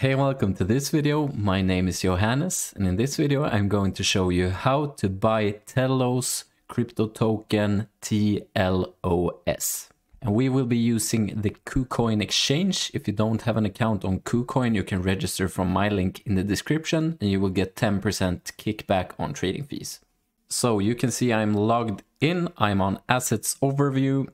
Hey, welcome to this video. My name is Johannes, and in this video I'm going to show you how to buy Telos crypto token TLOS. And we will be using the KuCoin exchange. If you don't have an account on KuCoin, you can register from my link in the description and you will get 10% kickback on trading fees. So you can see I'm logged in, I'm on assets overview,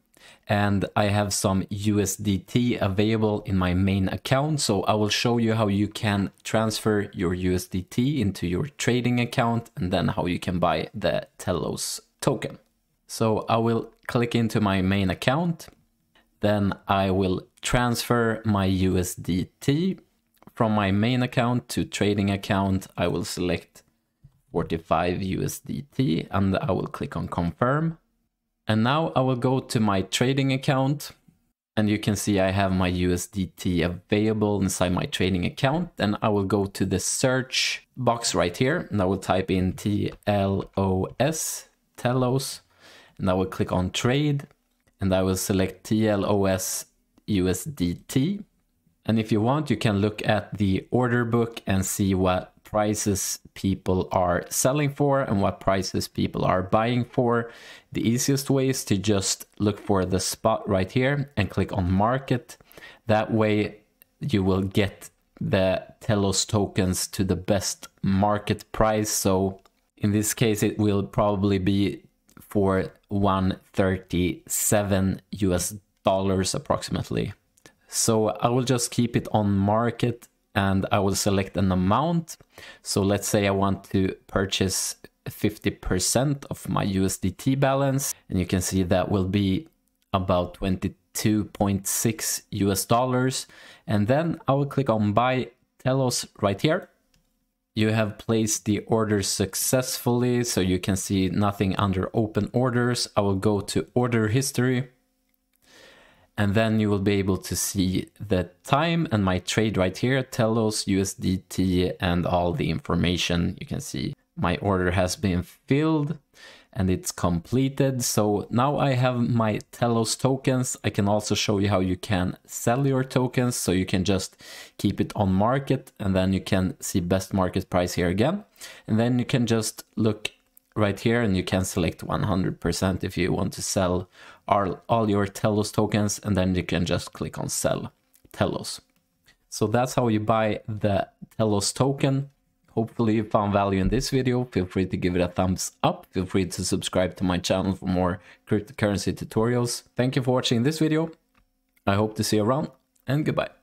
and I have some USDT available in my main account. So I will show you how you can transfer your USDT into your trading account and then how you can buy the Telos token. So I will click into my main account. Then I will transfer my USDT from my main account to trading account. I will select 45 USDT and I will click on confirm. And now I will go to my trading account, and you can see I have my USDT available inside my trading account. And I will go to the search box right here, and I will type in TLOS, and I will click on trade, and I will select TLOS USDT. And if you want, you can look at the order book and see what prices people are selling for and what prices people are buying for. The easiest way is to just look for the spot right here and click on market. That way you will get the Telos tokens to the best market price. So in this case, it will probably be for $137 approximately. So I will just keep it on market, and I will select an amount. So let's say I want to purchase 50% of my USDT balance, and you can see that will be about $22.6. And then I will click on buy Telos right here. You have placed the order successfully, so you can see nothing under open orders. I will go to order history, and then you will be able to see the time and my trade right here, Telos, USDT, and all the information. You can see my order has been filled and it's completed. So now I have my Telos tokens. I can also show you how you can sell your tokens. So you can just keep it on market, and then you can see best market price here again. And then you can just look right here, and you can select 100% if you want to sell all your Telos tokens, and then you can just click on sell Telos. So that's how you buy the Telos token. Hopefully you found value in this video. Feel free to give it a thumbs up. Feel free to subscribe to my channel for more cryptocurrency tutorials. Thank you for watching this video. I hope to see you around, and goodbye.